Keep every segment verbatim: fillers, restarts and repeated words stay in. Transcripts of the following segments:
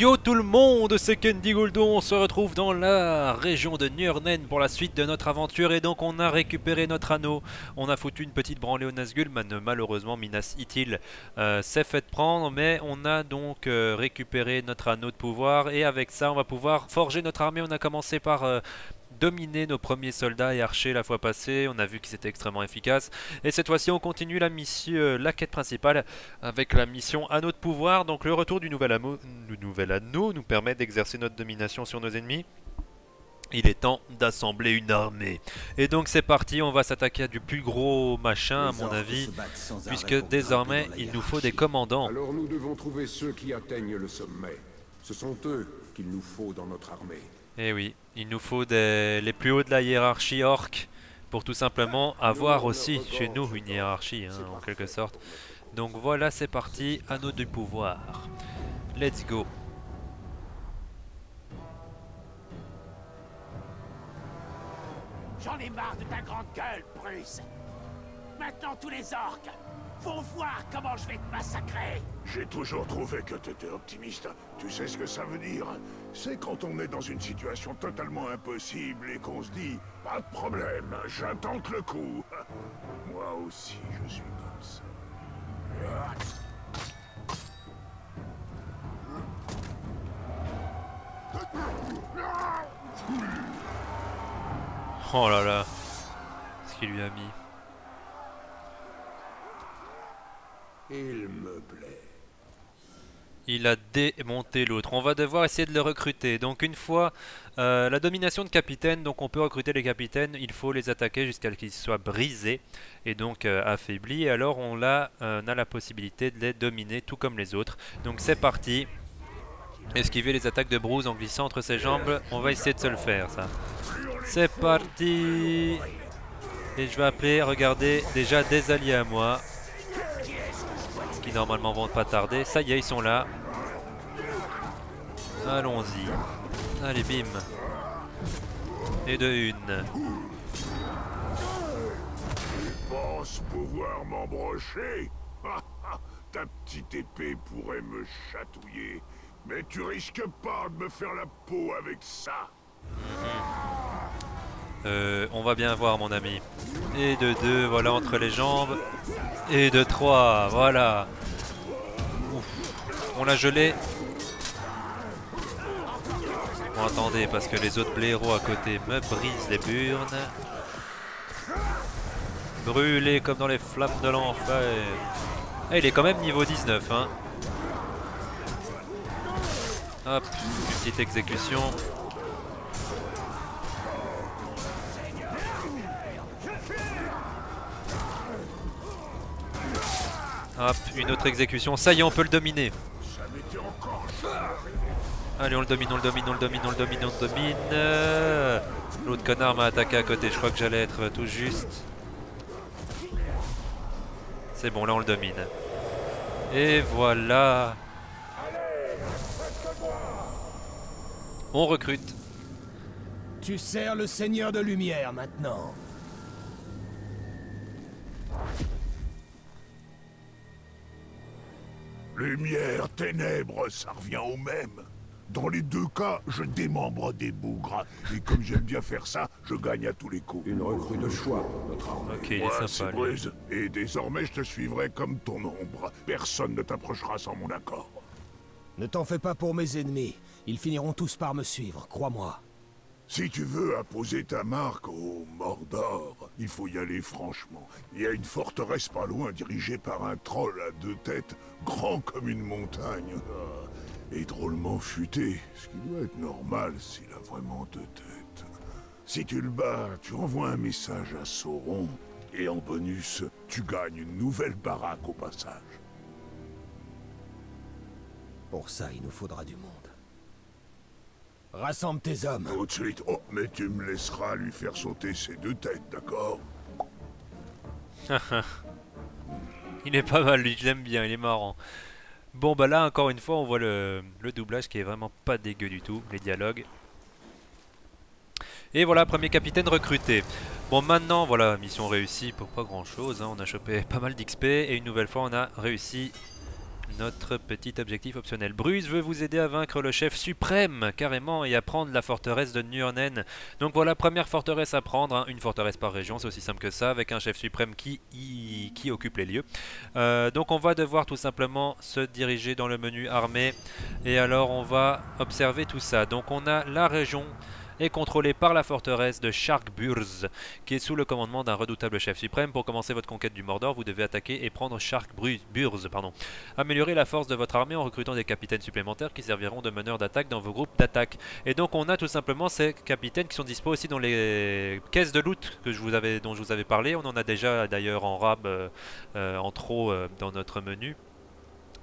Yo tout le monde, c'est Quendigoldo, on se retrouve dans la région de Nurnen pour la suite de notre aventure et donc on a récupéré notre anneau. On a foutu une petite branlée au Nazgûl, malheureusement Minas Ithil euh, s'est fait prendre, mais on a donc euh, récupéré notre anneau de pouvoir et avec ça on va pouvoir forger notre armée. On a commencé par... Euh, dominer nos premiers soldats et archers la fois passée, on a vu qu'ils étaient extrêmement efficaces. Et cette fois-ci on continue la mission, euh, la quête principale avec la mission Anneau de pouvoir. Donc le retour du nouvel, anneau, du nouvel anneau nous permet d'exercer notre domination sur nos ennemis. Il est temps d'assembler une armée. Et donc c'est parti, on va s'attaquer à du plus gros machin à mon avis, puisque désormais il nous faut des commandants. Alors nous devons trouver ceux qui atteignent le sommet. Ce sont eux qu'il nous faut dans notre armée. Eh oui, il nous faut des... les plus hauts de la hiérarchie orque pour tout simplement avoir aussi chez nous une hiérarchie hein, en quelque sorte. Donc voilà, c'est parti, anneau du pouvoir. Let's go. J'en ai marre de ta grande gueule, Bruce. Maintenant tous les orques vont voir comment je vais te massacrer. J'ai toujours trouvé que t'étais optimiste. Tu sais ce que ça veut dire? C'est quand on est dans une situation totalement impossible et qu'on se dit « Pas de problème, je tente le coup !» Moi aussi, je suis comme ça. Oh là là, ce qu'il lui a mis. Il me plaît. Il a démonté l'autre. On va devoir essayer de le recruter. Donc une fois euh, la domination de capitaine, donc on peut recruter les capitaines. Il faut les attaquer jusqu'à ce qu'ils soient brisés et donc euh, affaiblis. Et alors on a, euh, on a la possibilité de les dominer tout comme les autres. Donc c'est parti. Esquiver les attaques de Bruce en glissant entre ses jambes. On va essayer de se le faire ça. C'est parti. Et je vais appeler, regardez, déjà des alliés à moi. Qui normalement vont pas tarder. Ça y est, ils sont là. Allons-y. Allez, bim. Et de une. Tu penses pouvoir m'embrocher? Ta petite épée pourrait me chatouiller, mais tu risques pas de me faire la peau avec ça. Mm-hmm. euh, on va bien voir, mon ami. Et de deux, voilà, entre les jambes. Et de trois, voilà. Ouf. On l'a gelé. Bon, attendez, parce que les autres blaireaux à côté me brisent les burnes. Brûlé comme dans les flammes de l'enfer. Ah, il est quand même niveau dix-neuf, hein. Hop, une petite exécution. Hop, une autre exécution. Ça y est, on peut le dominer. Allez, on le domine, on le domine, on le domine, on le domine, on le domine. Euh... L'autre connard m'a attaqué à côté. Je crois que j'allais être tout juste. C'est bon, là on le domine. Et voilà. On recrute. Tu sers le Seigneur de Lumière maintenant. Lumière, ténèbres, ça revient au même. Dans les deux cas, je démembre des bougres. Et comme j'aime bien faire ça, je gagne à tous les coups. Une recrue de choix, notre armée. Ok, il est sympa, lui. Et désormais, je te suivrai comme ton ombre. Personne ne t'approchera sans mon accord. Ne t'en fais pas pour mes ennemis. Ils finiront tous par me suivre, crois-moi. Si tu veux apposer ta marque au Mordor, il faut y aller franchement. Il y a une forteresse pas loin dirigée par un troll à deux têtes, grand comme une montagne, et drôlement futé, ce qui doit être normal s'il a vraiment deux têtes. Si tu le bats, tu envoies un message à Sauron, et en bonus, tu gagnes une nouvelle baraque au passage. Pour ça, il nous faudra du monde. Rassemble tes hommes. Tout de suite. Oh, mais tu me laisseras lui faire sauter ses deux têtes, d'accord? Il est pas mal, lui, je l'aime bien, il est marrant. Bon, bah là, encore une fois, on voit le, le doublage qui est vraiment pas dégueu du tout, les dialogues. Et voilà, premier capitaine recruté. Bon, maintenant, voilà, mission réussie pour pas grand-chose, hein. On a chopé pas mal d'X P et une nouvelle fois, on a réussi notre petit objectif optionnel. Bruce veut vous aider à vaincre le chef suprême, carrément, et à prendre la forteresse de Nurnen. Donc voilà, première forteresse à prendre, hein, une forteresse par région, c'est aussi simple que ça, avec un chef suprême qui, y, qui occupe les lieux. Euh, donc on va devoir tout simplement se diriger dans le menu armée, et alors on va observer tout ça. Donc on a la région... est contrôlé par la forteresse de Sharkburz, qui est sous le commandement d'un redoutable chef suprême. Pour commencer votre conquête du Mordor, vous devez attaquer et prendre Sharkburz. Pardon. Améliorer la force de votre armée en recrutant des capitaines supplémentaires qui serviront de meneurs d'attaque dans vos groupes d'attaque. Et donc on a tout simplement ces capitaines qui sont dispo aussi dans les caisses de loot que je vous avais, dont je vous avais parlé. On en a déjà d'ailleurs en rab, euh, euh, en trop euh, dans notre menu.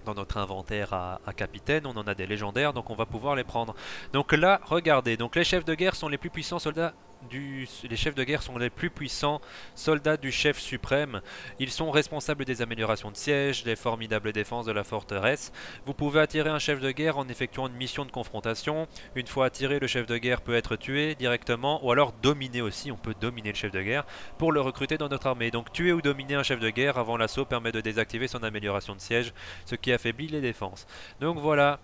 Dans notre inventaire à, à capitaine, on en a des légendaires, donc on va pouvoir les prendre. Donc là, regardez, donc les chefs de guerre sont les plus puissants soldats du... Les chefs de guerre sont les plus puissants soldats du chef suprême. Ils sont responsables des améliorations de siège, des formidables défenses de la forteresse. Vous pouvez attirer un chef de guerre en effectuant une mission de confrontation. Une fois attiré, le chef de guerre peut être tué directement, ou alors dominé aussi, on peut dominer le chef de guerre pour le recruter dans notre armée. Donc tuer ou dominer un chef de guerre avant l'assaut permet de désactiver son amélioration de siège, ce qui affaiblit les défenses. Donc voilà.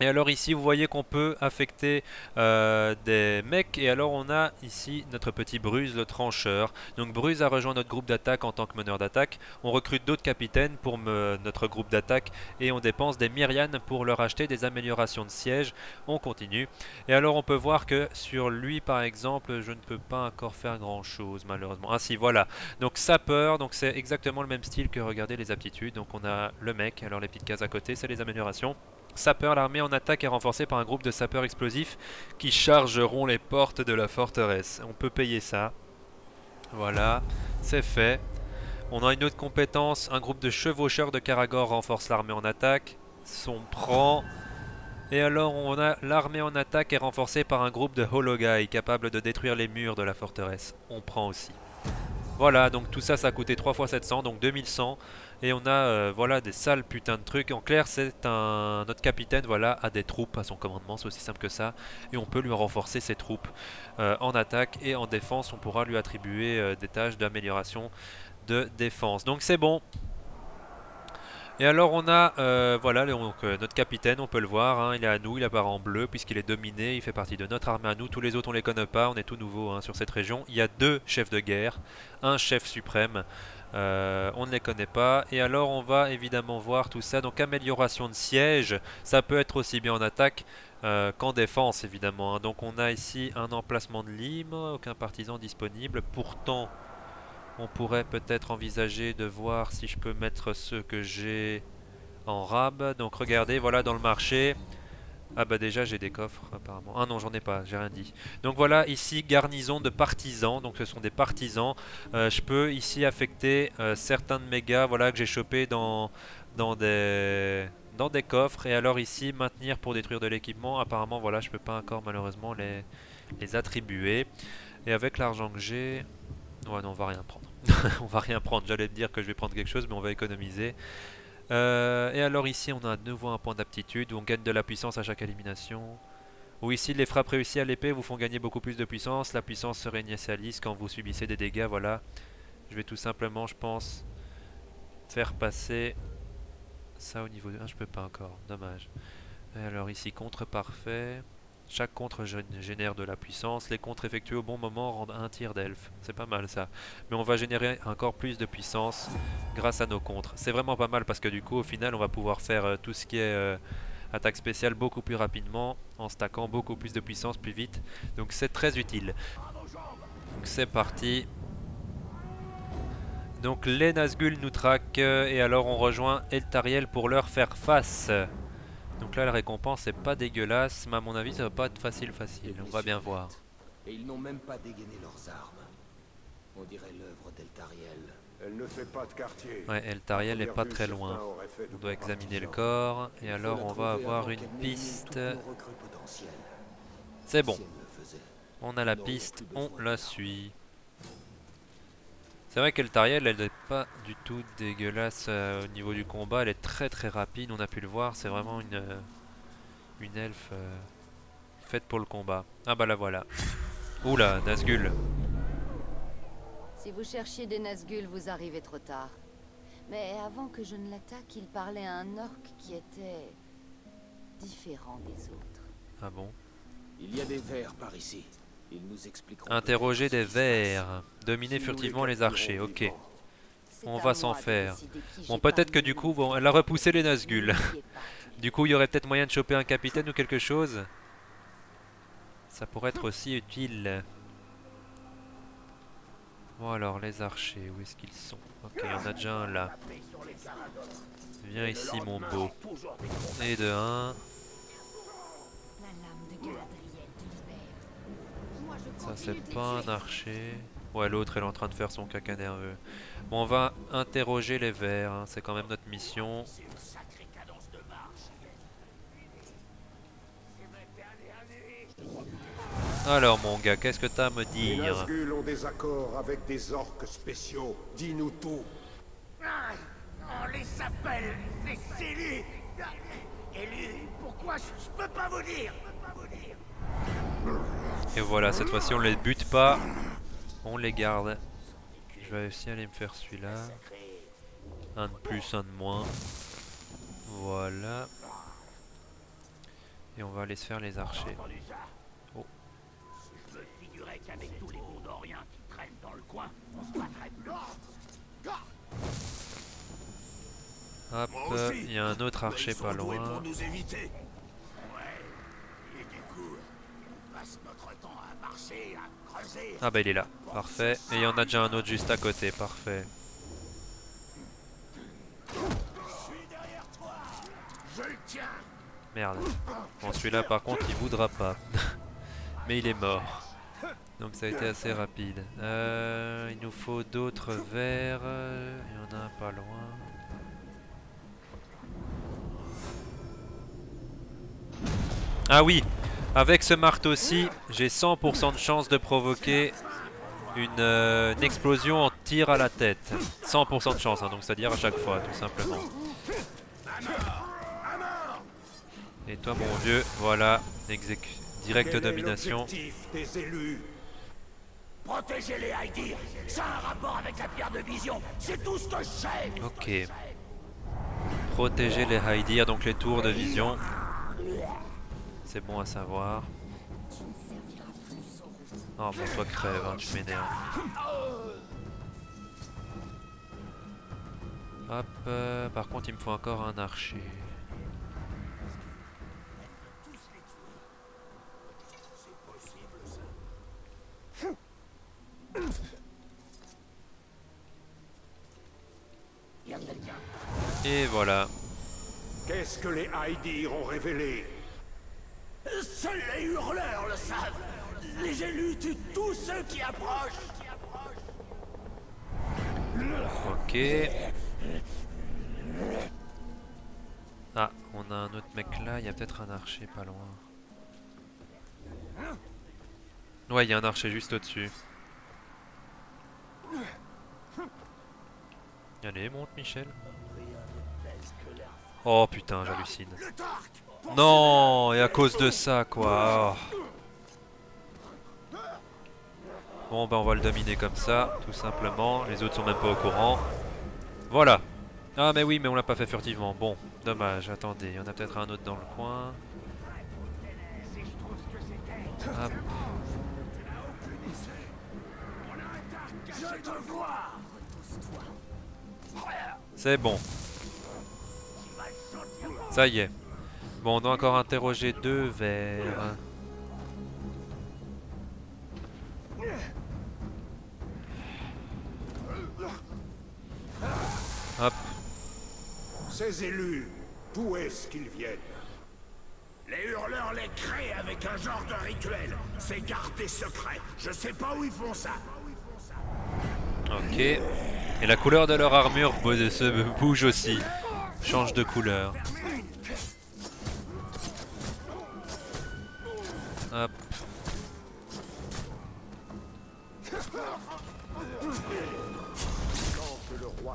Et alors ici vous voyez qu'on peut affecter euh, des mecs. Et alors on a ici notre petit Bruce le trancheur. Donc Bruce a rejoint notre groupe d'attaque en tant que meneur d'attaque. On recrute d'autres capitaines pour me, notre groupe d'attaque. Et on dépense des myrianes pour leur acheter des améliorations de siège. On continue. Et alors on peut voir que sur lui par exemple, je ne peux pas encore faire grand chose malheureusement. Ah si, voilà. Donc sapeur, donc c'est exactement le même style que regardez les aptitudes. Donc on a le mec, alors les petites cases à côté c'est les améliorations. Sapeurs, l'armée en attaque est renforcée par un groupe de sapeurs explosifs qui chargeront les portes de la forteresse. On peut payer ça. Voilà, c'est fait. On a une autre compétence. Un groupe de chevaucheurs de Karagor renforce l'armée en attaque. Son prend. Et alors on a l'armée en attaque est renforcée par un groupe de Hologai capable de détruire les murs de la forteresse. On prend aussi. Voilà, donc tout ça, ça a coûté trois fois sept cents, donc deux mille cent. Et on a euh, voilà des sales putains de trucs. En clair, c'est un... notre capitaine voilà, a des troupes à son commandement, c'est aussi simple que ça. Et on peut lui renforcer ses troupes euh, en attaque et en défense. On pourra lui attribuer euh, des tâches d'amélioration de défense. Donc c'est bon. Et alors on a euh, voilà donc, euh, notre capitaine, on peut le voir, hein, il est à nous, il apparaît en bleu puisqu'il est dominé, il fait partie de notre armée à nous, tous les autres on les connaît pas, on est tout nouveau hein, sur cette région. Il y a deux chefs de guerre, un chef suprême, euh, on ne les connaît pas. Et alors on va évidemment voir tout ça, donc amélioration de siège, ça peut être aussi bien en attaque euh, qu'en défense évidemment. Hein. Donc on a ici un emplacement de libre, aucun partisan disponible, pourtant... On pourrait peut-être envisager de voir si je peux mettre ceux que j'ai en rab. Donc regardez, voilà dans le marché. Ah bah déjà j'ai des coffres apparemment. Ah non j'en ai pas, j'ai rien dit. Donc voilà ici garnison de partisans. Donc ce sont des partisans. Euh, je peux ici affecter euh, certains de mes gars voilà, que j'ai chopé dans, dans des... dans des coffres. Et alors ici maintenir pour détruire de l'équipement. Apparemment voilà je peux pas encore malheureusement les, les attribuer. Et avec l'argent que j'ai... Ouais non on va rien prendre, on va rien prendre, j'allais te dire que je vais prendre quelque chose mais on va économiser. Euh, et alors ici on a de nouveau un point d'aptitude où on gagne de la puissance à chaque élimination. Ou ici les frappes réussies à l'épée vous font gagner beaucoup plus de puissance, la puissance se réinitialise quand vous subissez des dégâts, voilà. Je vais tout simplement je pense faire passer ça au niveau de... Ah je peux pas encore, dommage. Et alors ici contre parfait... Chaque contre génère de la puissance, les contres effectués au bon moment rendent un tir d'elfe. C'est pas mal ça. Mais on va générer encore plus de puissance grâce à nos contres. C'est vraiment pas mal parce que du coup au final on va pouvoir faire euh, tout ce qui est euh, attaque spéciale beaucoup plus rapidement. En stackant beaucoup plus de puissance plus vite. Donc c'est très utile. Donc c'est parti. Donc les Nazgûl nous traquent euh, et alors on rejoint Eltariel pour leur faire face. Donc là la récompense est pas dégueulasse, mais à mon avis ça va pas être facile facile, on va bien voir. Et ils n'ont même pas dégainé leurs armes. On dirait l'œuvre d'Eltariel. Elle ne fait pas de quartier. Ouais, Eltariel est pas très loin. On doit examiner le corps, et alors on va avoir une piste. C'est bon. On a la piste, on la suit. C'est vrai qu'Eltariel elle n'est pas du tout dégueulasse euh, au niveau du combat, elle est très très rapide, on a pu le voir, c'est vraiment une, euh, une elfe euh, faite pour le combat. Ah bah la voilà. Oula, Nazgûl. Si vous cherchiez des Nazgûl, vous arrivez trop tard. Mais avant que je ne l'attaque, il parlait à un orc qui était différent des autres. Ah bon? Il y a des vers par ici. Ils nous expliqueront. Interroger des vers. Dominer furtivement les archers. Ok. On va s'en faire. Bon, peut-être que du coup, bon, elle a repoussé les Nazgûl. Du coup, il y aurait peut-être moyen de choper un capitaine ou quelque chose. Ça pourrait être aussi utile. Bon alors, les archers, où est-ce qu'ils sont? Ok, il y en a déjà un là. Viens ici, mon beau. Et de un. Ça, c'est pas un archer. Ouais, l'autre, elle est en train de faire son caca nerveux. Bon, on va interroger les vers, hein. C'est quand même notre mission. Alors mon gars, qu'est-ce que t'as à me dire? Les Nazgûl ont des accords avec des orques spéciaux, dis-nous tout. Ah, on les appelle les élus. Élus, pourquoi je, je peux pas vous dire. Et voilà, cette fois-ci on les bute pas, on les garde. Je vais aussi aller me faire celui-là. Un de plus, un de moins. Voilà. Et on va aller se faire les archers. Avec tous les Gondoriens qui traînent dans le coin, on se battrait plus. Hop, il y a un autre archer pas loin. Pour nous éviter. Ouais. Et du coup, on passe notre temps à marcher, à creuser. Ah bah il est là, parfait. Et il y en a déjà un autre juste à côté, parfait. Je suis derrière toi. Je le tiens. Merde. Bon, celui-là par contre il voudra pas. Mais il est mort. Donc ça a été assez rapide. Euh, il nous faut d'autres vers. Il y en a un pas loin. Ah oui, avec ce marteau-ci, j'ai cent pour cent de chance de provoquer une, euh, une explosion en tir à la tête. cent pour cent de chance, hein, donc c'est-à-dire à chaque fois, tout simplement. Et toi, mon vieux, voilà, exécute. Directe domination. Protégez les Haedir. Ça a un rapport avec la pierre de vision. C'est tout ce que je sais. Ok. Protéger les Haedir, donc les tours de vision. C'est bon à savoir. Oh bon, toi crève, hein, tu m'énerves. Hop. Euh, par contre, il me faut encore un archer. Et voilà. Qu'est-ce que les Haedir ont révélé? Seuls les hurleurs le savent. Les élus tuent tous ceux qui approchent. Ok. Ah, on a un autre mec là. Il y a peut-être un archer pas loin. Ouais, il y a un archer juste au-dessus. Allez, monte Michel. Oh putain, j'hallucine. Non, et à cause de ça quoi. Oh. Bon bah on va le dominer comme ça, tout simplement. Les autres sont même pas au courant. Voilà. Ah mais oui, mais on l'a pas fait furtivement. Bon, dommage, attendez, il y en a peut-être un autre dans le coin. Hop. C'est bon. Ça y est. Bon, on doit encore interroger deux vers. Hop. Ces élus, d'où est-ce qu'ils viennent? Les hurleurs les créent avec un genre de rituel. C'est gardé secret. Je sais pas où ils font ça. Ok. Et la couleur de leur armure se bouge aussi. Change de couleur. Hop.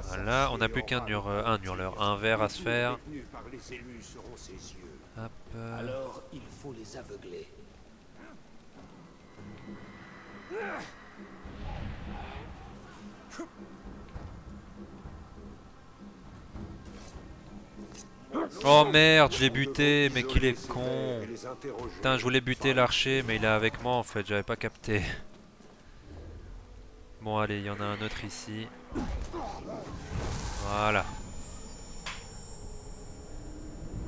Voilà, on n'a plus qu'un hurleur, un hurleur, un verre à se faire. Hop. Alors il faut les aveugler. Oh merde, je l'ai buté, mais qu'il est con. Putain, je voulais buter l'archer, mais il est avec moi en fait, j'avais pas capté. Bon allez, il y en a un autre ici. Voilà.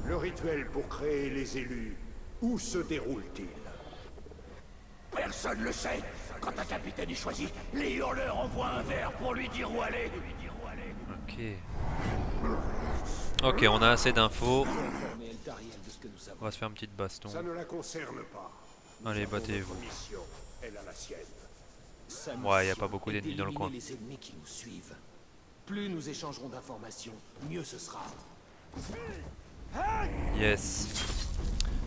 Le rituel pour créer les élus, où se déroule-t-il? Personne le sait. Quand un capitaine est choisi, les hurleurs envoient un verre pour lui dire où aller. Ok. Ok, on a assez d'infos. On va se faire une petite baston. Ça ne la concerne pas. Allez, battez-vous. Ouais, il n'y a pas beaucoup d'ennemis dans le coin. Les ennemis qui nous suivent. Plus nous échangerons d'informations, mieux ce sera. Yes.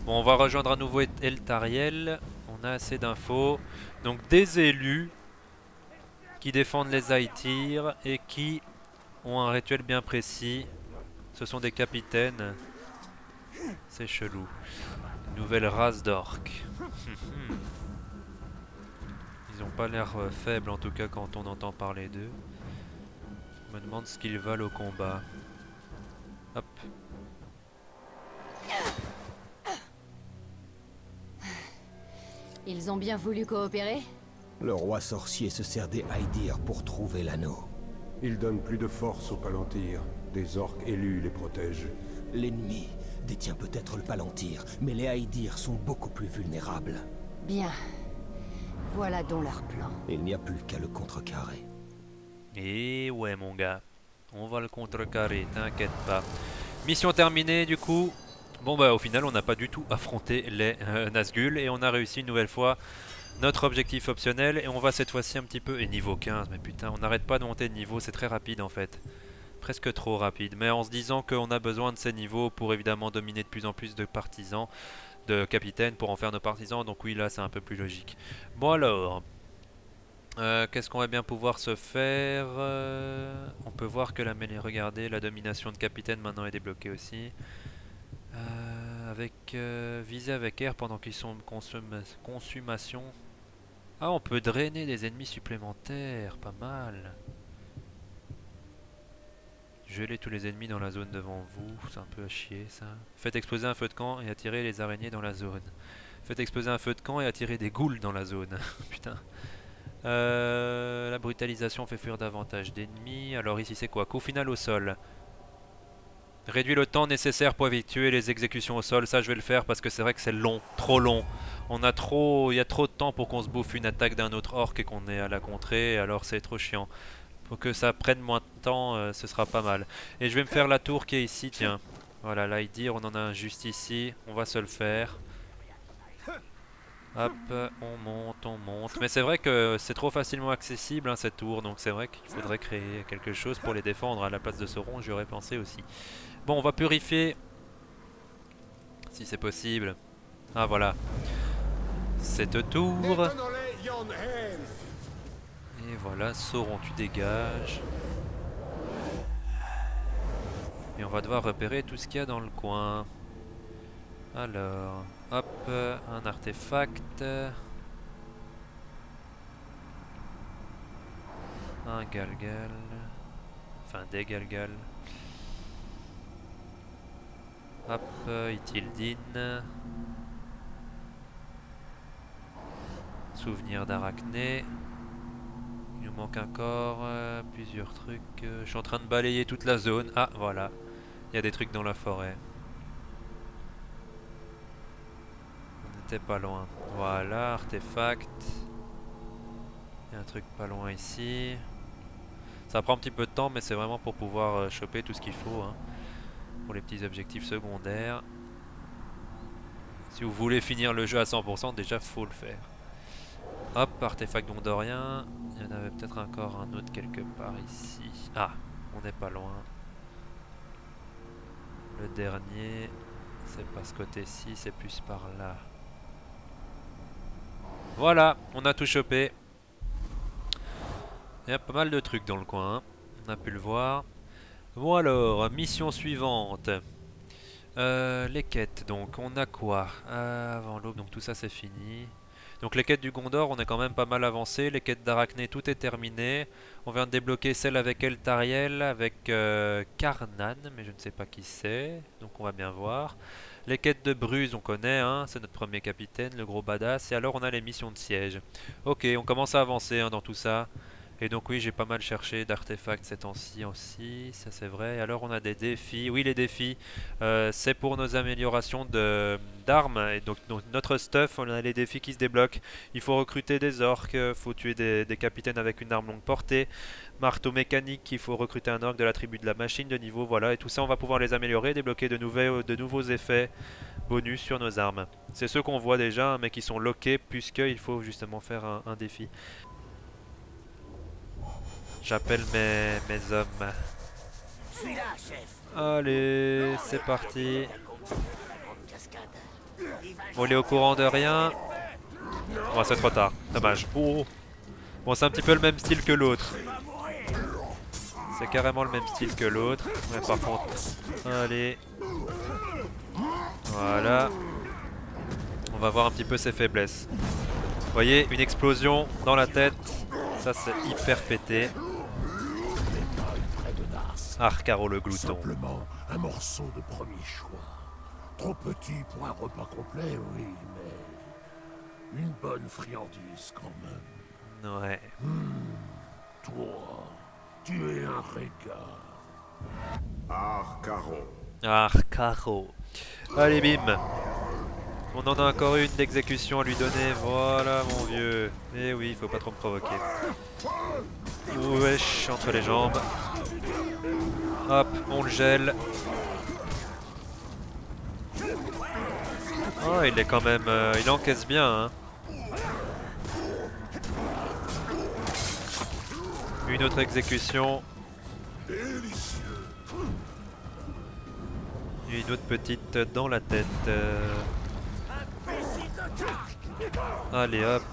Bon, on va rejoindre à nouveau Eltariel. On a assez d'infos. Donc des élus qui défendent les Haedir et qui ont un rituel bien précis. Ce sont des capitaines. C'est chelou. Une nouvelle race d'orques. Ils ont pas l'air faibles en tout cas quand on entend parler d'eux. Je me demande ce qu'ils valent au combat. Hop. Ils ont bien voulu coopérer? Le roi sorcier se sert des Haedir pour trouver l'anneau. Il donne plus de force au Palantir. Des orques élus les protègent. L'ennemi détient peut-être le Palantir, mais les Haedir sont beaucoup plus vulnérables. Bien. Voilà donc leur plan. Il n'y a plus qu'à le contrecarrer. Et ouais mon gars. On va le contrecarrer, t'inquiète pas. Mission terminée du coup. Bon bah au final on n'a pas du tout affronté les euh, Nazgûl et on a réussi une nouvelle fois notre objectif optionnel et on va cette fois-ci un petit peu, et niveau quinze, mais putain on n'arrête pas de monter de niveau, c'est très rapide en fait, presque trop rapide, mais en se disant qu'on a besoin de ces niveaux pour évidemment dominer de plus en plus de partisans, de capitaines pour en faire nos partisans, donc oui là c'est un peu plus logique. Bon alors, euh, qu'est-ce qu'on va bien pouvoir se faire euh, on peut voir que la mêlée, regardez, la domination de capitaine maintenant est débloquée aussi. Euh, avec euh, visée avec air pendant qu'ils sont consum consommation. Ah, on peut drainer des ennemis supplémentaires, pas mal. Geler tous les ennemis dans la zone devant vous, c'est un peu à chier ça. Faites exploser un feu de camp et attirer les araignées dans la zone. Faites exploser un feu de camp et attirer des ghouls dans la zone. Putain. Euh, la brutalisation fait fuir davantage d'ennemis. Alors ici c'est quoi? Coup final au sol. Réduit le temps nécessaire pour effectuer les exécutions au sol, ça je vais le faire parce que c'est vrai que c'est long, trop long. On a trop, il y a trop de temps pour qu'on se bouffe une attaque d'un autre orc et qu'on est à la contrée, alors c'est trop chiant. Pour que ça prenne moins de temps, euh, ce sera pas mal. Et je vais me faire la tour qui est ici, tiens. Voilà, l'Haedir, on en a un juste ici, on va se le faire. Hop, on monte, on monte. Mais c'est vrai que c'est trop facilement accessible hein, cette tour, donc c'est vrai qu'il faudrait créer quelque chose pour les défendre à la place de Sauron, j'y aurais pensé aussi. Bon, on va purifier, si c'est possible. Ah voilà, cette tour. Et voilà, Sauron, tu dégages. Et on va devoir repérer tout ce qu'il y a dans le coin. Alors, hop, un artefact. Un galgal. Enfin, des galgal. Hop, Itildine. Souvenir d'Arachné. Il nous manque encore euh, plusieurs trucs. Je suis en train de balayer toute la zone. Ah, voilà. Il y a des trucs dans la forêt. Pas loin. Voilà, artefact. Il y a un truc pas loin ici. Ça prend un petit peu de temps, mais c'est vraiment pour pouvoir choper tout ce qu'il faut hein, pour les petits objectifs secondaires. Si vous voulez finir le jeu à cent pour cent, déjà faut le faire. Hop, artefact gondorien. Il y en avait peut-être encore un autre quelque part ici. Ah, on n'est pas loin. Le dernier, c'est pas ce côté-ci, c'est plus par là. Voilà, on a tout chopé. Il y a pas mal de trucs dans le coin, hein. On a pu le voir. Bon alors, mission suivante. Euh, les quêtes, donc on a quoi euh, avant l'aube, donc tout ça c'est fini. Donc les quêtes du Gondor, on est quand même pas mal avancé. Les quêtes d'Arachné, tout est terminé. On vient de débloquer celle avec Eltariel, avec euh, Karnan, mais je ne sais pas qui c'est. Donc on va bien voir. Les quêtes de Bruce, on connaît, hein, c'est notre premier capitaine, le gros badass. Et alors on a les missions de siège. Ok, on commence à avancer hein, dans tout ça. Et donc oui, j'ai pas mal cherché d'artefacts ces temps-ci aussi, ça c'est vrai. Et alors on a des défis, oui les défis, euh, c'est pour nos améliorations d'armes. Et donc, donc notre stuff, on a les défis qui se débloquent. Il faut recruter des orques, il faut tuer des, des capitaines avec une arme longue portée. Marteau mécanique, il faut recruter un orque de la tribu de la machine de niveau, voilà. Et tout ça on va pouvoir les améliorer, débloquer de, nouvelles, de nouveaux effets bonus sur nos armes. C'est ceux qu'on voit déjà, mais qui sont lockés puisqu'il faut justement faire un, un défi. J'appelle mes, mes hommes. Allez, c'est parti. On est au courant de rien. Oh, c'est trop tard. Dommage. Oh. Bon, c'est un petit peu le même style que l'autre. C'est carrément le même style que l'autre. Mais par contre, allez. Voilà. On va voir un petit peu ses faiblesses. Vous voyez, une explosion dans la tête. Ça, c'est hyper pété. Arkaro le glouton. Simplement un morceau de premier choix. Trop petit pour un repas complet, oui, mais une bonne friandise quand même. Ouais. Mmh, toi, tu es un régal. Arkaro. Arkaro. Allez, bim. On en a encore une d'exécution à lui donner. Voilà, mon vieux. Eh oui, faut pas trop me provoquer. Wesh, entre les jambes. Hop, on le gèle. Oh, il est quand même... Euh, il encaisse bien, hein. Une autre exécution. Une autre petite dans la tête. Euh... Allez hop.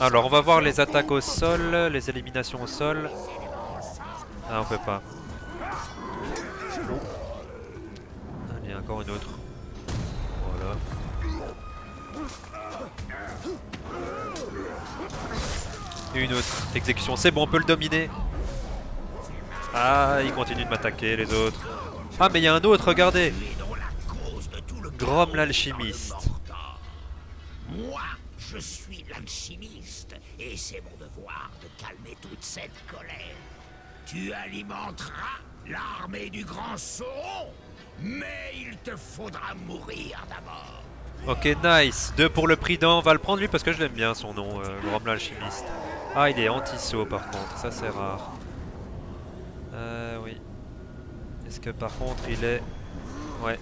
Alors on va voir les attaques au sol, les éliminations au sol. Ah on peut pas. Allez encore une autre. Voilà. Une autre exécution. C'est bon, on peut le dominer. Ah il continue de m'attaquer les autres. Ah mais il y a un autre, regardez. Grom l'alchimiste. Moi, je suis l'alchimiste, et c'est mon devoir de calmer toute cette colère. Tu alimenteras l'armée du grand Sauron, mais il te faudra mourir d'abord. Ok, nice. Deux pour le prix d'un, on va le prendre lui parce que je l'aime bien son nom, euh, Grom l'alchimiste. Ah, il est anti-saut par contre, ça c'est rare. Euh, oui. Est-ce que par contre il est... Ouais.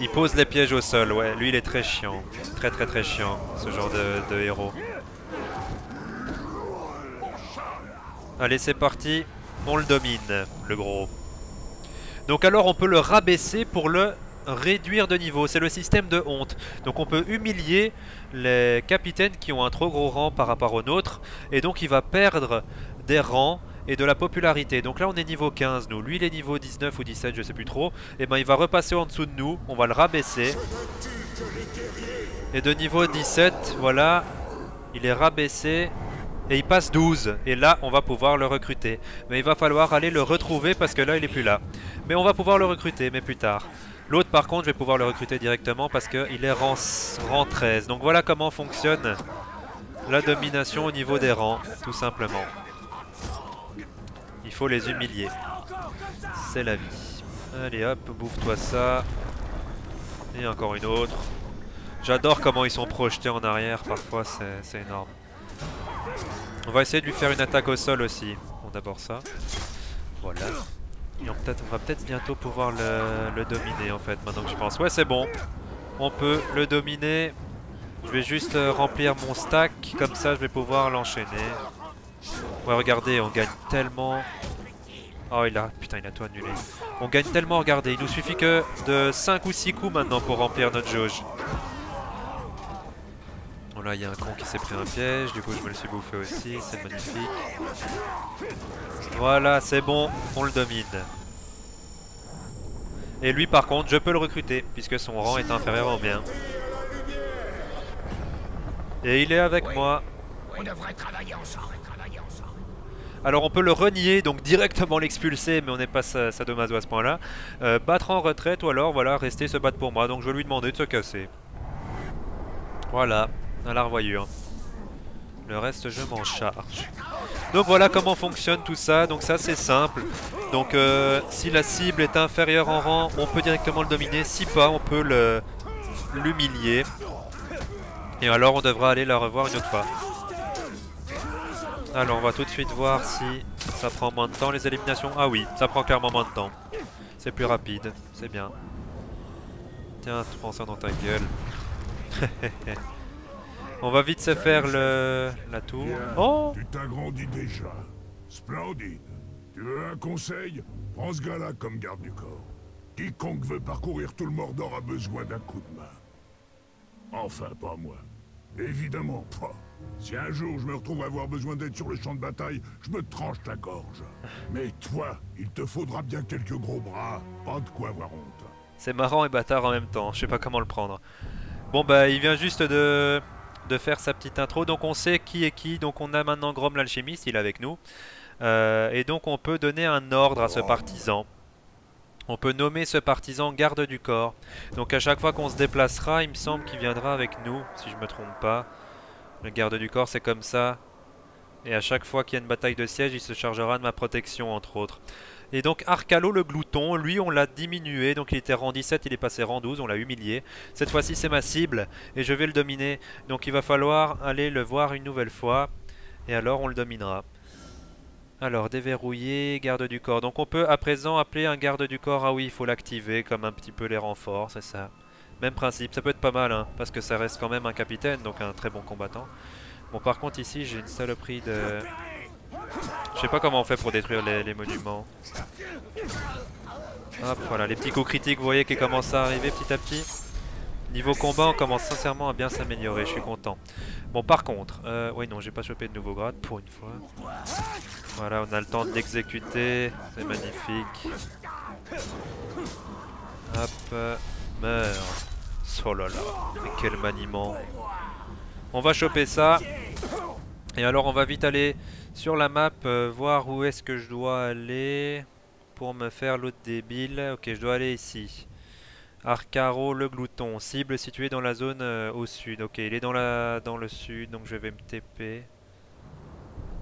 Il pose les pièges au sol, ouais, lui il est très chiant, très très très chiant, ce genre de, de héros. Allez c'est parti, on le domine, le gros. Donc alors on peut le rabaisser pour le réduire de niveau, c'est le système de honte. Donc on peut humilier les capitaines qui ont un trop gros rang par rapport au nôtre, et donc il va perdre des rangs et de la popularité. Donc là on est niveau quinze nous, lui il est niveau dix-neuf ou dix-sept, je sais plus trop. Et ben il va repasser en dessous de nous, on va le rabaisser. Et de niveau dix-sept, voilà, il est rabaissé et il passe douze. Et là on va pouvoir le recruter. Mais il va falloir aller le retrouver parce que là il est plus là. Mais on va pouvoir le recruter, mais plus tard. L'autre par contre je vais pouvoir le recruter directement parce qu'il est rang, rang treize. Donc voilà comment fonctionne la domination au niveau des rangs, tout simplement. Il faut les humilier. C'est la vie. Allez hop, bouffe-toi ça. Et encore une autre. J'adore comment ils sont projetés en arrière. Parfois c'est énorme. On va essayer de lui faire une attaque au sol aussi. Bon d'abord ça. Voilà. Et on, on va peut-être bientôt pouvoir le, le dominer en fait. Maintenant que je pense. Ouais c'est bon. On peut le dominer. Je vais juste remplir mon stack. Comme ça je vais pouvoir l'enchaîner. Ouais regardez, on gagne tellement. Oh il a, putain il a tout annulé. On gagne tellement, regardez, il nous suffit que de cinq ou six coups maintenant pour remplir notre jauge. Bon là il y a un con qui s'est pris un piège, du coup je me le suis bouffé aussi, c'est magnifique. Voilà c'est bon, on le domine. Et lui par contre je peux le recruter puisque son rang est inférieur au mien. Et il est avec oui. moi. On devrait travailler ensemble. Alors on peut le renier, donc directement l'expulser, mais on n'est pas sadomaso à ce point-là. Euh, battre en retraite ou alors voilà, rester se battre pour moi. Donc je vais lui demander de se casser. Voilà, à la revoyure. Le reste je m'en charge. Donc voilà comment fonctionne tout ça. Donc ça c'est simple. Donc euh, si la cible est inférieure en rang, on peut directement le dominer. Si pas, on peut le l'humilier. Et alors on devra aller la revoir une autre fois. Alors on va tout de suite voir si ça prend moins de temps les éliminations. Ah oui, ça prend clairement moins de temps. C'est plus rapide, c'est bien. Tiens, tu prends ça dans ta gueule. On va vite se faire le... la tour. Oh ! Tu t'agrandis déjà. Splendide. Tu veux un conseil ? Prends ce gars-là comme garde du corps. Quiconque veut parcourir tout le Mordor a besoin d'un coup de main. Enfin, pas moi. Évidemment pas. Si un jour je me retrouve à avoir besoin d'aide sur le champ de bataille, je me tranche la gorge. Mais toi, il te faudra bien quelques gros bras. Pas de quoi avoir honte. C'est marrant et bâtard en même temps. Je sais pas comment le prendre. Bon bah, il vient juste de... de faire sa petite intro, donc on sait qui est qui, donc on a maintenant Grom l'alchimiste, il est avec nous, euh, et donc on peut donner un ordre à ce partisan, on peut nommer ce partisan garde du corps, donc à chaque fois qu'on se déplacera, il me semble qu'il viendra avec nous, si je me trompe pas, le garde du corps c'est comme ça, et à chaque fois qu'il y a une bataille de siège, il se chargera de ma protection entre autres. Et donc Arkaro le glouton, lui on l'a diminué, donc il était rang dix-sept, il est passé rang douze, on l'a humilié. Cette fois-ci c'est ma cible et je vais le dominer, donc il va falloir aller le voir une nouvelle fois et alors on le dominera. Alors déverrouiller, garde du corps, donc on peut à présent appeler un garde du corps, ah oui il faut l'activer comme un petit peu les renforts, c'est ça. Même principe, ça peut être pas mal hein, parce que ça reste quand même un capitaine, donc un très bon combattant. Bon par contre ici j'ai une saloperie de... Je sais pas comment on fait pour détruire les, les monuments. Hop, voilà, les petits coups critiques, vous voyez, qui commencent à arriver petit à petit. Niveau combat, on commence sincèrement à bien s'améliorer, je suis content. Bon, par contre, euh, oui, non, j'ai pas chopé de nouveau grade, pour une fois. Voilà, on a le temps d'exécuter, c'est magnifique. Hop, euh, meurs. Oh là là, mais quel maniement. On va choper ça. Et alors on va vite aller sur la map, euh, voir où est-ce que je dois aller pour me faire l'autre débile. Ok, je dois aller ici. Arkaro le glouton, cible située dans la zone euh, au sud. Ok, il est dans, la... dans le sud, donc je vais me T P.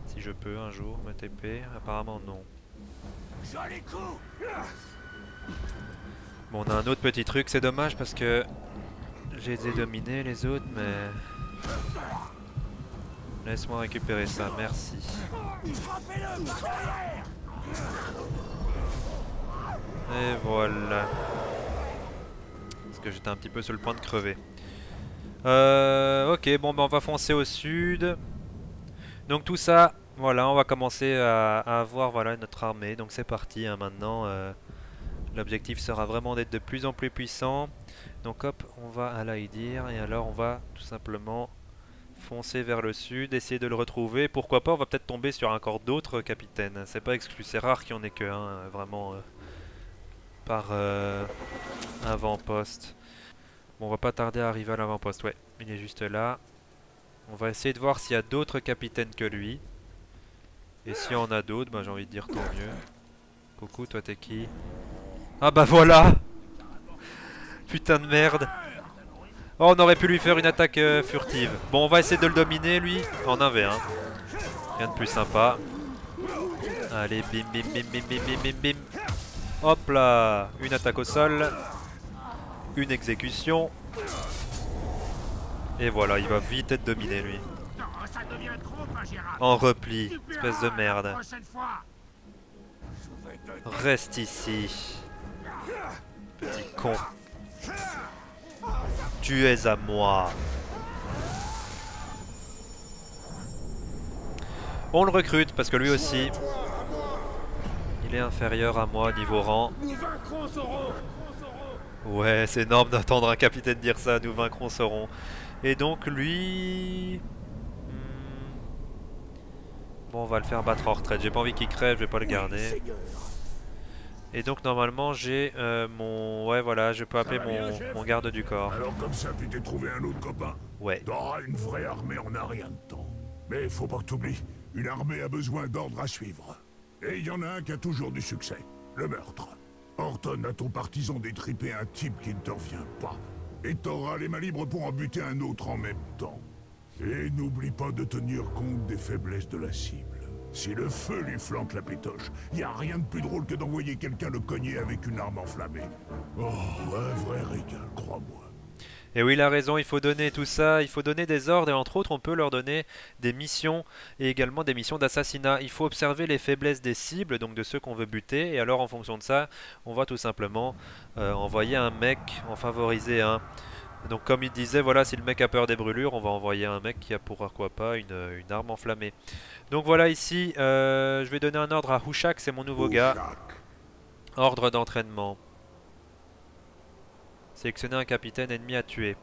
Si je peux un jour me T P, apparemment non. Bon, on a un autre petit truc, c'est dommage parce que j'ai dominé les autres, mais... Laisse-moi récupérer ça, merci. Et voilà. Parce que j'étais un petit peu sur le point de crever. Euh, ok, bon, bah on va foncer au sud. Donc tout ça, voilà, on va commencer à, à avoir voilà, notre armée. Donc c'est parti, hein, maintenant. Euh, L'objectif sera vraiment d'être de plus en plus puissant. Donc hop, on va à l'Haedir et alors on va tout simplement... foncer vers le sud, essayer de le retrouver. Pourquoi pas, on va peut-être tomber sur encore d'autres capitaines. C'est pas exclu, c'est rare qu'il n'y en ait que un, vraiment, euh, par euh, avant-poste. Bon, on va pas tarder à arriver à l'avant-poste, ouais, il est juste là. On va essayer de voir s'il y a d'autres capitaines que lui. Et s'il y en a d'autres, bah, j'ai envie de dire tant mieux. Coucou, toi t'es qui? Ah bah voilà. Putain de merde. Oh, on aurait pu lui faire une attaque euh, furtive. Bon, on va essayer de le dominer, lui, en un v un. Rien de plus sympa. Allez, bim, bim, bim, bim, bim, bim, bim, bim. Hop là. Une attaque au sol. Une exécution. Et voilà, il va vite être dominé, lui. En repli. Espèce de merde. Reste ici. Petit con. Tu es à moi. On le recrute parce que lui aussi il est inférieur à moi niveau rang. Ouais, c'est énorme d'entendre un capitaine dire ça. Nous vaincrons Sauron. Et donc lui hmm. Bon, on va le faire battre en retraite. J'ai pas envie qu'il crève, je vais pas le garder. Et donc normalement j'ai euh, mon... Ouais voilà, je peux appeler mon... Bien, mon garde du corps. Alors comme ça tu t'es trouvé un autre copain. Ouais. T'auras une vraie armée en un rien de temps. Mais faut pas que t'oublies, une armée a besoin d'ordre à suivre. Et il y en a un qui a toujours du succès, le meurtre. Ordonne à ton partisan d'étriper un type qui ne te revient pas. Et t'auras les mains libres pour en buter un autre en même temps. Et n'oublie pas de tenir compte des faiblesses de la cible. Si le feu lui flanque la pétoche, y a rien de plus drôle que d'envoyer quelqu'un le cogner avec une arme enflammée. Oh, un vrai régal, crois-moi. Et oui, il a raison, il faut donner tout ça, il faut donner des ordres, et entre autres, on peut leur donner des missions, et également des missions d'assassinat. Il faut observer les faiblesses des cibles, donc de ceux qu'on veut buter, et alors en fonction de ça, on va tout simplement euh, envoyer un mec, en favoriser un. Donc comme il disait, voilà, si le mec a peur des brûlures, on va envoyer un mec qui a pour pourquoi pas une, une arme enflammée. Donc voilà, ici, euh, je vais donner un ordre à Hushak, c'est mon nouveau Hushak. gars. Ordre d'entraînement. Sélectionner un capitaine ennemi à tuer.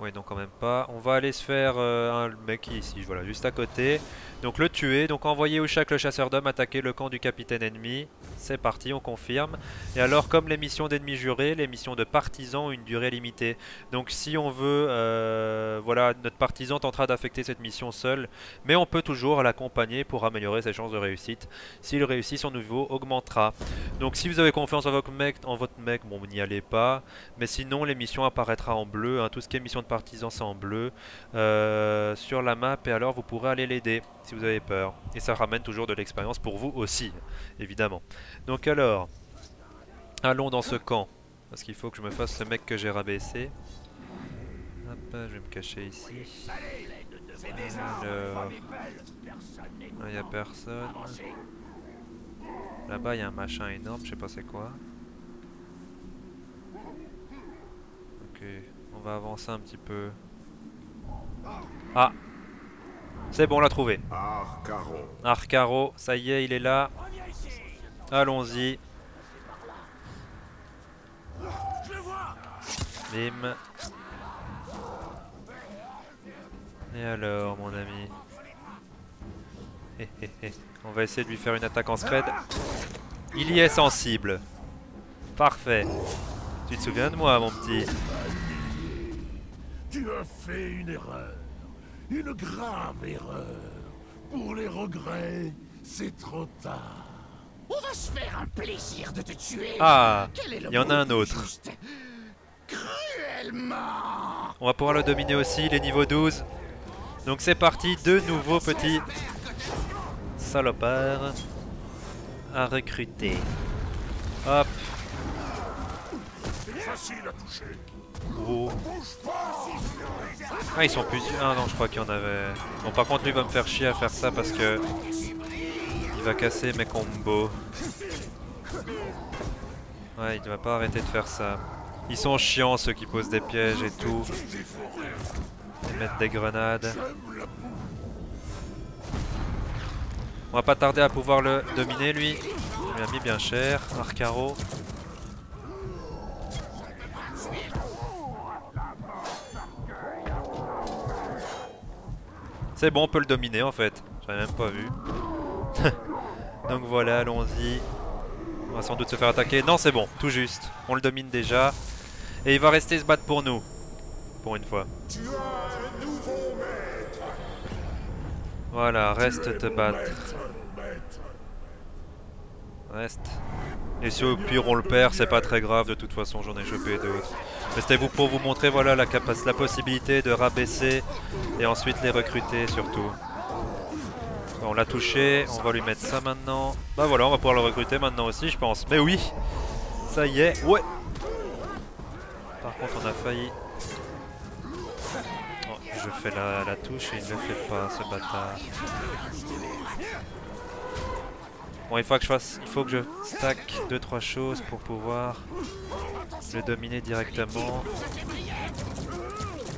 Ouais, non, quand même pas. On va aller se faire euh, un mec ici, voilà, juste à côté. Donc le tuer, donc envoyer Hushak le chasseur d'hommes attaquer le camp du capitaine ennemi. C'est parti, on confirme. Et alors, comme les missions d'ennemis jurés, les missions de partisans ont une durée limitée. Donc si on veut, euh, voilà, notre partisan tentera d'affecter cette mission seul, mais on peut toujours l'accompagner pour améliorer ses chances de réussite. S'il réussit, son niveau augmentera. Donc si vous avez confiance en votre mec, en votre mec bon, n'y allez pas. Mais sinon, les missions apparaîtront en bleu, hein. Tout ce qui est mission de partisans, c'est en bleu euh, sur la map, et alors vous pourrez aller l'aider si vous avez peur. Et ça ramène toujours de l'expérience pour vous aussi, évidemment. Donc alors, allons dans ce camp. Parce qu'il faut que je me fasse ce mec que j'ai rabaissé. Hop, je vais me cacher ici. Alors, il n'y a personne. Là-bas, il y a un machin énorme, je sais pas c'est quoi. Ok, on va avancer un petit peu. Ah! C'est bon, on l'a trouvé. Arkaro. Arkaro, ça y est, il est là. Allons-y. Bim. Et alors, mon ami, eh, eh, eh. On va essayer de lui faire une attaque en scred. Il y est sensible. Parfait. Tu te souviens de moi, mon petit? Tu as fait une erreur. Une grave erreur. Pour les regrets, c'est trop tard. On va se faire un plaisir de te tuer. Ah, il y en a un autre. Cruellement. On va pouvoir le dominer aussi, il est niveau douze. Donc c'est parti, deux nouveaux petits salopards à recruter. Hop. Facile à toucher. Oh. Ah, ils sont plusieurs. Ah non, je crois qu'il y en avait. Bon, par contre, lui va me faire chier à faire ça parce que il va casser mes combos. Ouais, il va pas arrêter de faire ça. Ils sont chiants ceux qui posent des pièges et tout. Ils mettent des grenades. On va pas tarder à pouvoir le dominer lui. Il m'a mis bien cher, Arkaro. C'est bon, on peut le dominer en fait. J'avais même pas vu. Donc voilà, allons-y. On va sans doute se faire attaquer. Non, c'est bon, tout juste. On le domine déjà. Et il va rester se battre pour nous. Pour une fois. Voilà, reste te battre. Reste. Et si au pire on le perd, c'est pas très grave. De toute façon, j'en ai chopé d'autres. Mais c'était vous pour vous montrer, voilà, la, la possibilité de rabaisser et ensuite les recruter surtout. Bon, on l'a touché, on va lui mettre ça maintenant. Bah voilà, on va pouvoir le recruter maintenant aussi, je pense. Mais oui, ça y est, ouais. Par contre, on a failli. Oh, je fais la, la touche et il ne le fait pas, ce bâtard. Bon, il faut que je fasse, il faut que je stack deux trois choses pour pouvoir le dominer directement.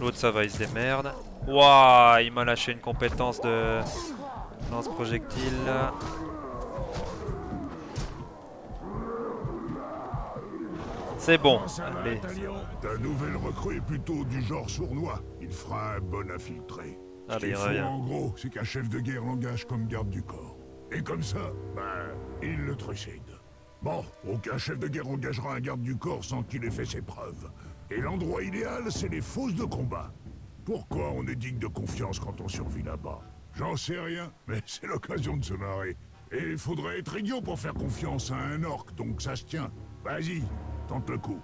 L'autre, ça va, il se démerde. Waouh, il m'a lâché une compétence de lance-projectile là. C'est bon, allez. Ta nouvelle recrue est plutôt du genre sournois. Il fera un bon infiltré. Allez, reviens. En gros, c'est qu'un chef de guerre l'engage comme garde du corps. Et comme ça, bah, il le trucide. Bon, aucun chef de guerre engagera un garde du corps sans qu'il ait fait ses preuves. Et l'endroit idéal, c'est les fosses de combat. Pourquoi on est digne de confiance quand on survit là-bas? J'en sais rien, mais c'est l'occasion de se marrer. Et il faudrait être idiot pour faire confiance à un orc, donc ça se tient. Vas-y, tente le coup.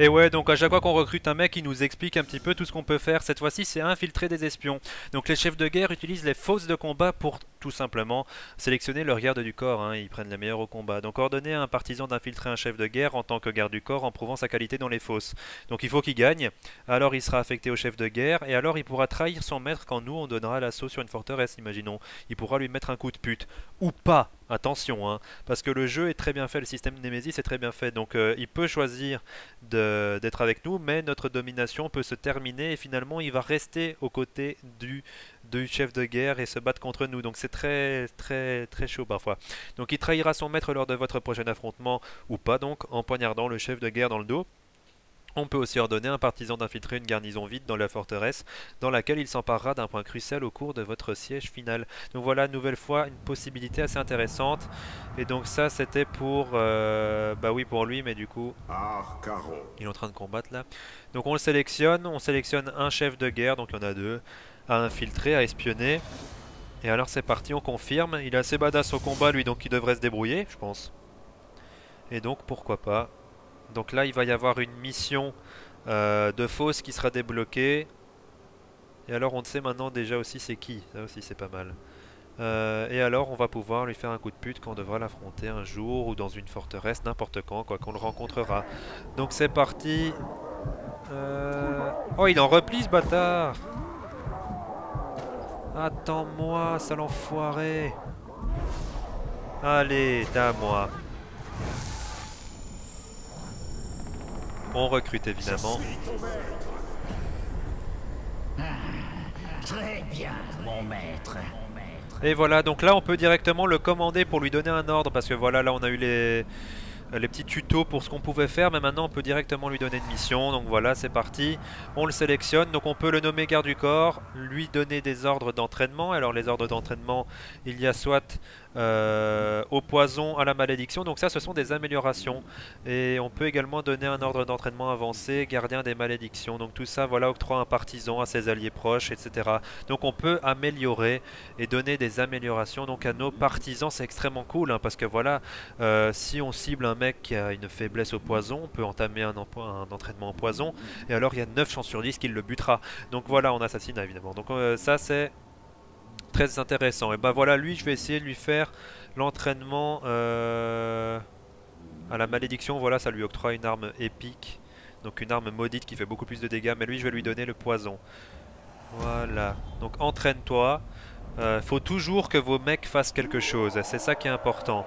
Et ouais, donc à chaque fois qu'on recrute un mec, il nous explique un petit peu tout ce qu'on peut faire. Cette fois-ci, c'est infiltrer des espions. Donc les chefs de guerre utilisent les fosses de combat pour tout simplement sélectionner leur garde du corps. Hein. Ils prennent les meilleurs au combat. Donc ordonner à un partisan d'infiltrer un chef de guerre en tant que garde du corps en prouvant sa qualité dans les fosses. Donc il faut qu'il gagne. Alors il sera affecté au chef de guerre et alors il pourra trahir son maître quand nous on donnera l'assaut sur une forteresse, imaginons. Il pourra lui mettre un coup de pute. Ou pas. Attention, hein, parce que le jeu est très bien fait, le système Nemesis est très bien fait, donc euh, il peut choisir d'être avec nous, mais notre domination peut se terminer et finalement il va rester aux côtés du, du chef de guerre et se battre contre nous, donc c'est très très très chaud parfois. Donc il trahira son maître lors de votre prochain affrontement ou pas, donc en poignardant le chef de guerre dans le dos. On peut aussi ordonner à un partisan d'infiltrer une garnison vide dans la forteresse dans laquelle il s'emparera d'un point crucial au cours de votre siège final. Donc voilà, nouvelle fois, une possibilité assez intéressante. Et donc ça, c'était pour... Euh, bah oui, pour lui, mais du coup... Arkaro. Il est en train de combattre là. Donc on le sélectionne, on sélectionne un chef de guerre, donc il y en a deux, à infiltrer, à espionner. Et alors c'est parti, on confirme. Il est assez badass au combat lui, donc il devrait se débrouiller, je pense. Et donc pourquoi pas. Donc là il va y avoir une mission euh, de fausse qui sera débloquée. Et alors on sait maintenant déjà aussi c'est qui, ça aussi c'est pas mal. Euh, et alors on va pouvoir lui faire un coup de pute quand on devra l'affronter un jour ou dans une forteresse, n'importe quand, quoi qu'on le rencontrera. Donc c'est parti. Euh... Oh il en replie ce bâtard. Attends-moi, sale enfoiré. Allez, t'as à moi. On recrute évidemment. Ah, très bien, mon maître. Et voilà, donc là on peut directement le commander pour lui donner un ordre. Parce que voilà, là on a eu les, les petits tutos pour ce qu'on pouvait faire. Mais maintenant on peut directement lui donner une mission. Donc voilà, c'est parti. On le sélectionne, donc on peut le nommer garde du corps. Lui donner des ordres d'entraînement. Alors les ordres d'entraînement, il y a soit... Euh, au poison, à la malédiction, donc ça ce sont des améliorations. Et on peut également donner un ordre d'entraînement avancé, gardien des malédictions, donc tout ça voilà octroie un partisan à ses alliés proches, et cetera. Donc on peut améliorer et donner des améliorations donc à nos partisans, c'est extrêmement cool hein, parce que voilà, euh, si on cible un mec qui a une faiblesse au poison, on peut entamer un, un entraînement en poison, et alors il y a neuf chances sur dix qu'il le butera. Donc voilà, on assassine évidemment, donc euh, ça c'est... très intéressant. Et bah voilà, lui je vais essayer de lui faire l'entraînement euh, à la malédiction. Voilà, ça lui octroie une arme épique, donc une arme maudite qui fait beaucoup plus de dégâts, mais lui je vais lui donner le poison. Voilà, donc entraîne-toi, euh, faut toujours que vos mecs fassent quelque chose, c'est ça qui est important.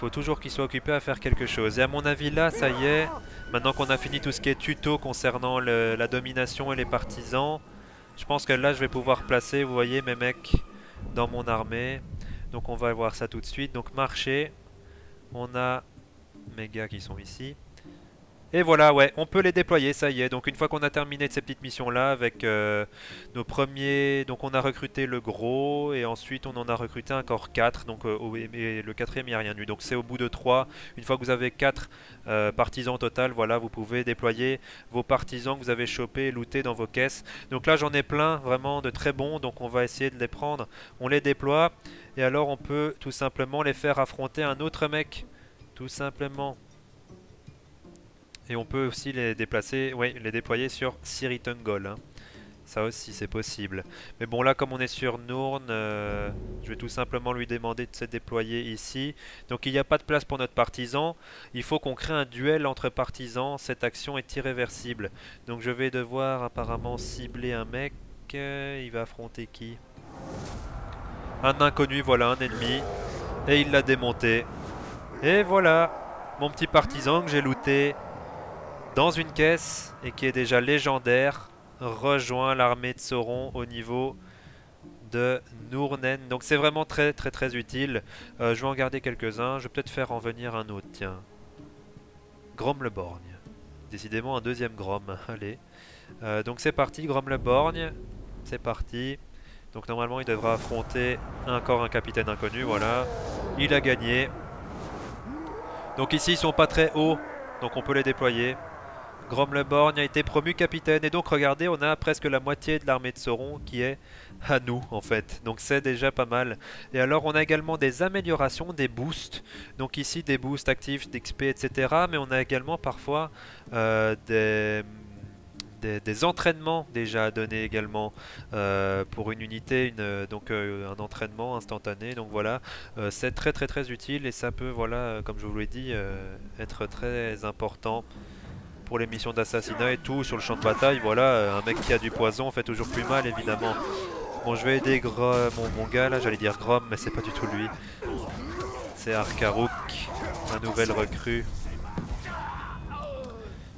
Faut toujours qu'ils soient occupés à faire quelque chose. Et à mon avis là, ça y est, maintenant qu'on a fini tout ce qui est tuto concernant le, la domination et les partisans, je pense que là je vais pouvoir placer, vous voyez, mes mecs dans mon armée. Donc on va voir ça tout de suite. Donc marcher, on a mes gars qui sont ici. Et voilà, ouais, on peut les déployer, ça y est. Donc une fois qu'on a terminé de ces petites missions là avec euh, nos premiers... Donc on a recruté le gros et ensuite on en a recruté encore quatre. Donc euh, et le quatrième il n'y a rien eu. Donc c'est au bout de trois. Une fois que vous avez quatre euh, partisans au total, voilà, vous pouvez déployer vos partisans que vous avez chopés et lootés dans vos caisses. Donc là j'en ai plein, vraiment de très bons. Donc on va essayer de les prendre. On les déploie et alors on peut tout simplement les faire affronter un autre mec. Tout simplement. Et on peut aussi les déplacer, oui, les déployer sur Siritungol. Hein. Ça aussi c'est possible. Mais bon là comme on est sur Nurnen, euh, je vais tout simplement lui demander de se déployer ici. Donc il n'y a pas de place pour notre partisan. Il faut qu'on crée un duel entre partisans. Cette action est irréversible. Donc je vais devoir apparemment cibler un mec. Euh, il va affronter qui? Un inconnu, voilà, un ennemi. Et il l'a démonté. Et voilà, mon petit partisan que j'ai looté dans une caisse et qui est déjà légendaire, rejoint l'armée de Sauron au niveau de Nurnen. Donc c'est vraiment très très très utile. Euh, je vais en garder quelques-uns, je vais peut-être faire en venir un autre, tiens. Grom le Borgne. Décidément un deuxième Grom, allez. Euh, donc c'est parti, Grom le Borgne, c'est parti. Donc normalement il devra affronter encore un capitaine inconnu, voilà. Il a gagné. Donc ici ils sont pas très hauts, donc on peut les déployer. Grom le Borgne a été promu capitaine. Et donc regardez, on a presque la moitié de l'armée de Sauron qui est à nous en fait. Donc c'est déjà pas mal. Et alors on a également des améliorations, des boosts. Donc ici des boosts actifs, d'X P, et cetera. Mais on a également parfois euh, des... Des, des entraînements déjà à donner également euh, pour une unité, une, donc euh, un entraînement instantané. Donc voilà, euh, c'est très très très utile et ça peut, voilà, comme je vous l'ai dit, euh, être très important pour les missions d'assassinat et tout sur le champ de bataille. Voilà, euh, un mec qui a du poison fait toujours plus mal évidemment. Bon, je vais aider Grom, mon, mon gars là, j'allais dire Grom, mais c'est pas du tout lui. C'est Arkaro, un nouvel recrue.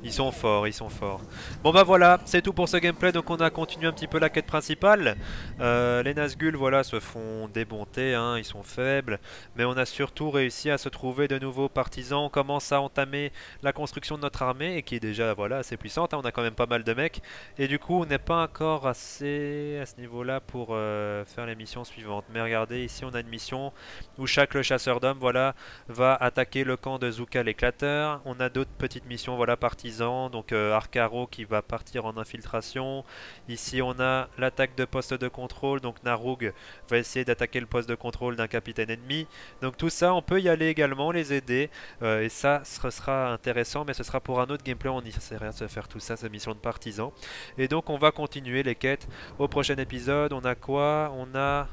Ils sont forts, ils sont forts. Bon bah voilà, c'est tout pour ce gameplay. Donc on a continué un petit peu la quête principale. Euh, les Nazgûl, voilà, se font démonter, hein, ils sont faibles. Mais on a surtout réussi à se trouver de nouveaux partisans. On commence à entamer la construction de notre armée, et qui est déjà, voilà, assez puissante, hein. On a quand même pas mal de mecs. Et du coup, on n'est pas encore assez à ce niveau-là pour euh, faire les missions suivantes. Mais regardez, ici on a une mission où chaque le chasseur d'hommes, voilà, va attaquer le camp de Zuka l'éclateur. On a d'autres petites missions, voilà, partisans. Donc euh, Arkaro qui va partir en infiltration. Ici on a l'attaque de poste de contrôle. Donc Narug va essayer d'attaquer le poste de contrôle d'un capitaine ennemi. Donc tout ça on peut y aller également, les aider, euh, et ça ce sera intéressant. Mais ce sera pour un autre gameplay, on essaiera de se faire tout ça, cette mission de partisans. Et donc on va continuer les quêtes au prochain épisode. On a quoi? On a...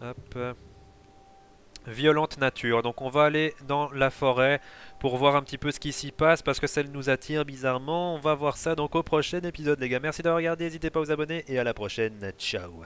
Hop... Violente nature, donc on va aller dans la forêt pour voir un petit peu ce qui s'y passe parce que celle nous attire bizarrement. On va voir ça donc au prochain épisode les gars, merci d'avoir regardé, n'hésitez pas à vous abonner et à la prochaine, ciao.